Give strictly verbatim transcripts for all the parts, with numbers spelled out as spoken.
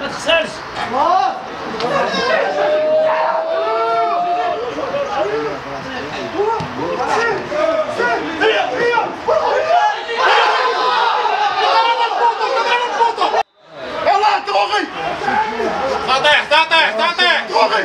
ما تخسرش. الله تعطيح تعطيح تعطيح توغي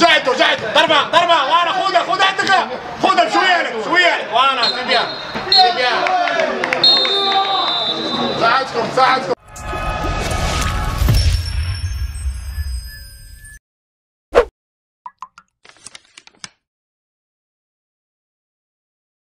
جايته جايته ضربه ضربه وانا خذها خذها عندك خذها بشويانك شويانك وانا سيبيها سيبيها ساعدكم ساعدكم